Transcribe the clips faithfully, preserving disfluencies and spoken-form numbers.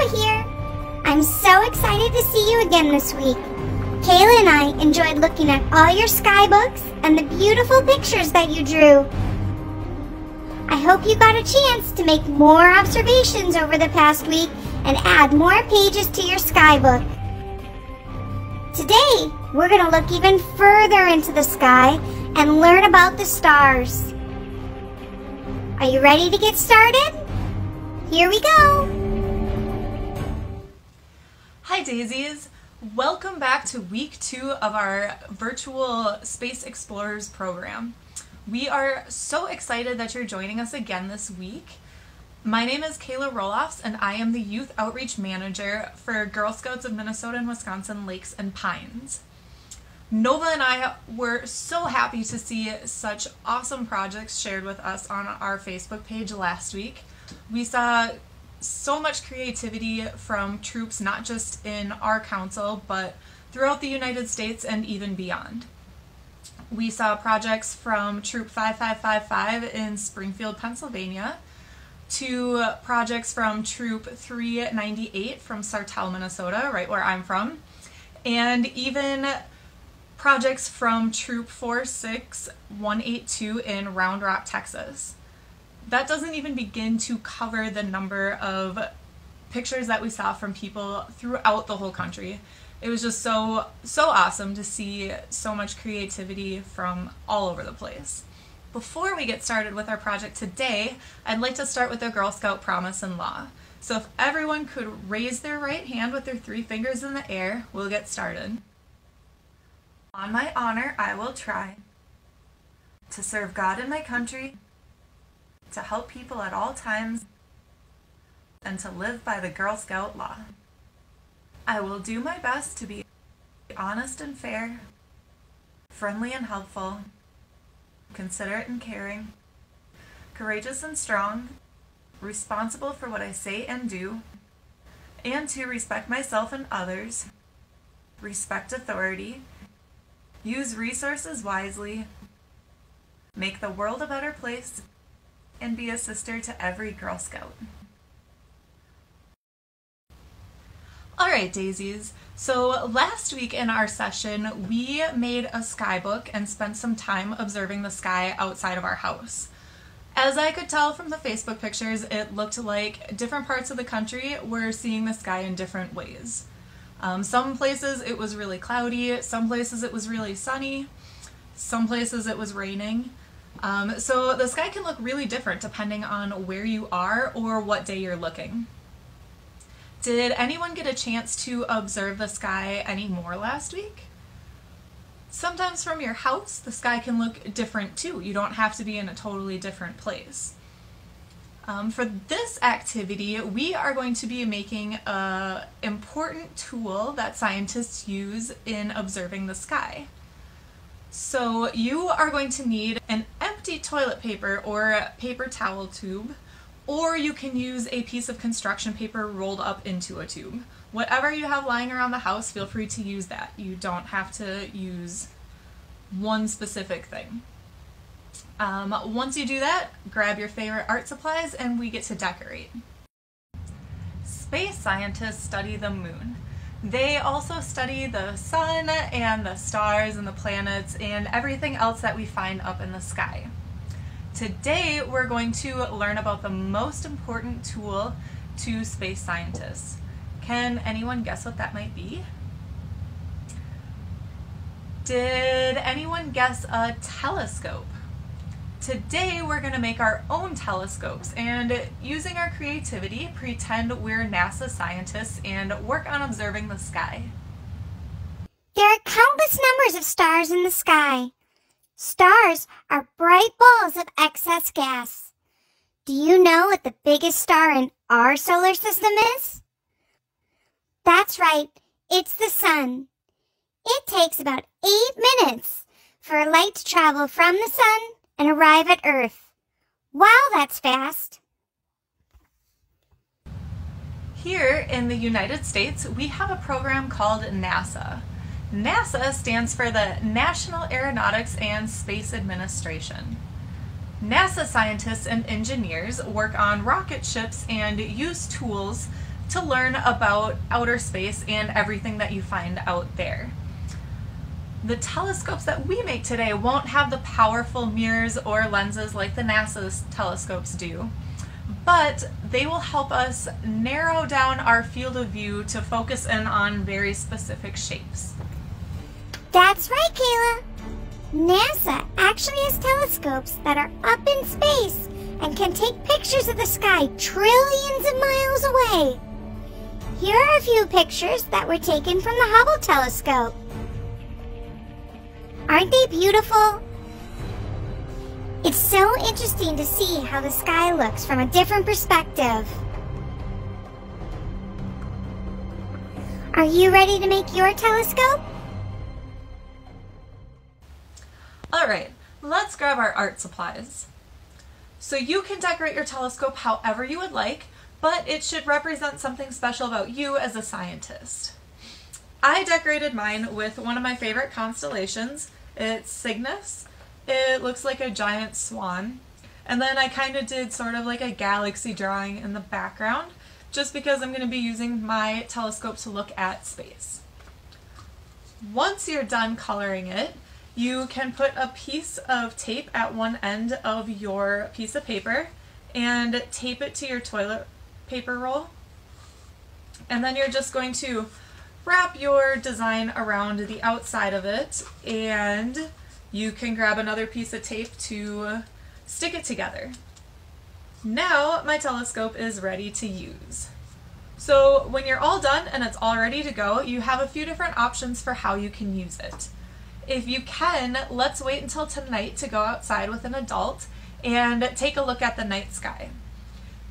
Kayla here. I'm so excited to see you again this week. Kayla and I enjoyed looking at all your skybooks and the beautiful pictures that you drew. I hope you got a chance to make more observations over the past week and add more pages to your skybook. Today, we're going to look even further into the sky and learn about the stars. Are you ready to get started? Here we go! Hi Daisies! Welcome back to week two of our virtual Space Explorers program. We are so excited that you're joining us again this week. My name is Kayla Roloff and I am the Youth Outreach Manager for Girl Scouts of Minnesota and Wisconsin Lakes and Pines. Nova and I were so happy to see such awesome projects shared with us on our Facebook page last week. We saw so much creativity from troops not just in our council but throughout the United States and even beyond. We saw projects from Troop five five five five in Springfield, Pennsylvania, to projects from Troop three ninety-eight from Sartell, Minnesota, right where I'm from, and even projects from Troop four six one eight two in Round Rock, Texas. That doesn't even begin to cover the number of pictures that we saw from people throughout the whole country. It was just so, so awesome to see so much creativity from all over the place. Before we get started with our project today, I'd like to start with the Girl Scout Promise and Law. So if everyone could raise their right hand with their three fingers in the air, we'll get started. On my honor, I will try to serve God and my country, to help people at all times, and to live by the Girl Scout law. I will do my best to be honest and fair, friendly and helpful, considerate and caring, courageous and strong, responsible for what I say and do, and to respect myself and others, respect authority, use resources wisely, make the world a better place, and be a sister to every Girl Scout. Alright Daisies, so last week in our session we made a skybook and spent some time observing the sky outside of our house. As I could tell from the Facebook pictures, it looked like different parts of the country were seeing the sky in different ways. Um, some places it was really cloudy, some places it was really sunny, some places it was raining. Um, so the sky can look really different depending on where you are or what day you're looking. Did anyone get a chance to observe the sky any more last week? Sometimes from your house, the sky can look different too. You don't have to be in a totally different place. Um, for this activity, we are going to be making an important tool that scientists use in observing the sky. So you are going to need an empty toilet paper or a paper towel tube, or you can use a piece of construction paper rolled up into a tube. Whatever you have lying around the house, feel free to use that. You don't have to use one specific thing. Um, once you do that, grab your favorite art supplies and we get to decorate. Space scientists study the moon. They also study the sun and the stars and the planets and everything else that we find up in the sky. Today we're going to learn about the most important tool to space scientists. Can anyone guess what that might be? Did anyone guess a telescope? Today we're going to make our own telescopes and, using our creativity, pretend we're NASA scientists and work on observing the sky. There are countless numbers of stars in the sky. Stars are bright balls of excess gas. Do you know what the biggest star in our solar system is? That's right, it's the sun. It takes about eight minutes for light to travel from the sun and arrive at Earth. Wow, that's fast! Here in the United States, we have a program called NASA. NASA stands for the National Aeronautics and Space Administration. NASA scientists and engineers work on rocket ships and use tools to learn about outer space and everything that you find out there. The telescopes that we make today won't have the powerful mirrors or lenses like the NASA's telescopes do, but they will help us narrow down our field of view to focus in on very specific shapes. That's right, Kayla. NASA actually has telescopes that are up in space and can take pictures of the sky trillions of miles away. Here are a few pictures that were taken from the Hubble telescope. Aren't they beautiful? It's so interesting to see how the sky looks from a different perspective. Are you ready to make your telescope? All right, let's grab our art supplies. So you can decorate your telescope however you would like, but it should represent something special about you as a scientist. I decorated mine with one of my favorite constellations. It's Cygnus. It looks like a giant swan. And then I kind of did sort of like a galaxy drawing in the background, just because I'm going to be using my telescope to look at space. Once you're done coloring it, you can put a piece of tape at one end of your piece of paper and tape it to your toilet paper roll. And then you're just going to wrap your design around the outside of it, and you can grab another piece of tape to stick it together. Now my telescope is ready to use. So when you're all done and it's all ready to go, you have a few different options for how you can use it. If you can, let's wait until tonight to go outside with an adult and take a look at the night sky.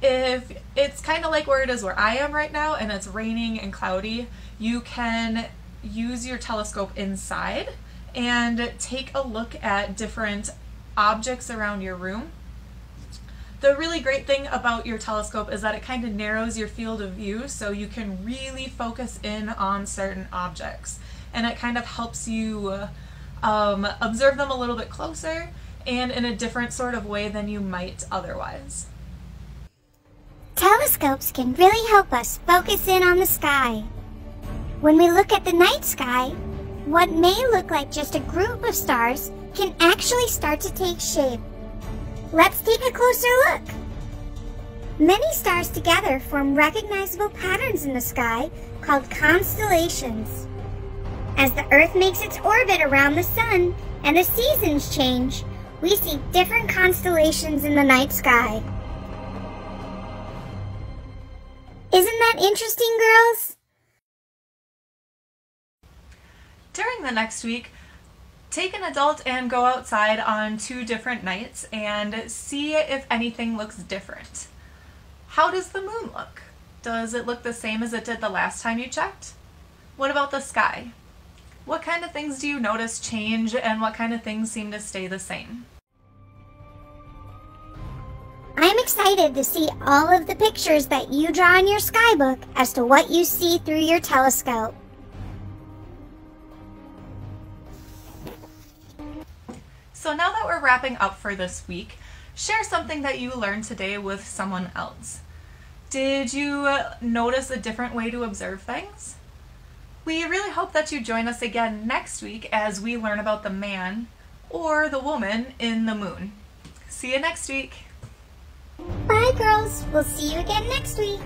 If it's kind of like where it is where I am right now and it's raining and cloudy, you can use your telescope inside and take a look at different objects around your room. The really great thing about your telescope is that it kind of narrows your field of view, so you can really focus in on certain objects, and it kind of helps you um, observe them a little bit closer and in a different sort of way than you might otherwise. Telescopes can really help us focus in on the sky. When we look at the night sky, what may look like just a group of stars can actually start to take shape. Let's take a closer look. Many stars together form recognizable patterns in the sky called constellations. As the Earth makes its orbit around the sun and the seasons change, we see different constellations in the night sky. Isn't that interesting, girls? During the next week, take an adult and go outside on two different nights and see if anything looks different. How does the moon look? Does it look the same as it did the last time you checked? What about the sky? What kind of things do you notice change, and what kind of things seem to stay the same? I'm excited to see all of the pictures that you draw in your skybook as to what you see through your telescope. So now that we're wrapping up for this week, share something that you learned today with someone else. Did you notice a different way to observe things? We really hope that you join us again next week as we learn about the man or the woman in the moon. See you next week. Bye, girls. We'll see you again next week.